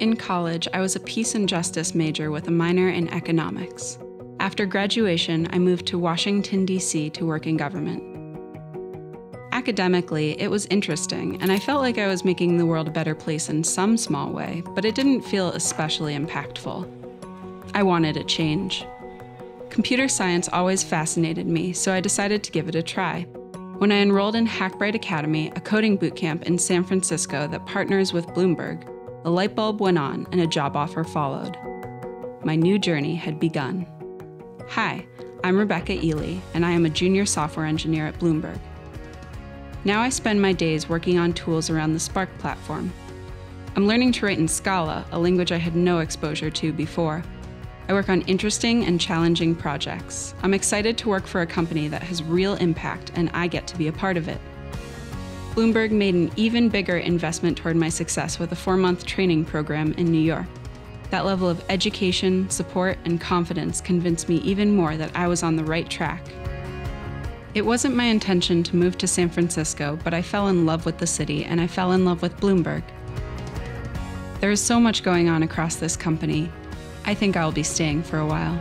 In college, I was a peace and justice major with a minor in economics. After graduation, I moved to Washington, D.C. to work in government. Academically, it was interesting, and I felt like I was making the world a better place in some small way, but it didn't feel especially impactful. I wanted a change. Computer science always fascinated me, so I decided to give it a try. When I enrolled in Hackbright Academy, a coding bootcamp in San Francisco that partners with Bloomberg, the light bulb went on and a job offer followed. My new journey had begun. Hi, I'm Rebecca Ely, and I am a junior software engineer at Bloomberg. Now I spend my days working on tools around the Spark platform. I'm learning to write in Scala, a language I had no exposure to before. I work on interesting and challenging projects. I'm excited to work for a company that has real impact, and I get to be a part of it. Bloomberg made an even bigger investment toward my success with a 4-month training program in New York. That level of education, support, and confidence convinced me even more that I was on the right track. It wasn't my intention to move to San Francisco, but I fell in love with the city, and I fell in love with Bloomberg. There is so much going on across this company. I think I'll be staying for a while.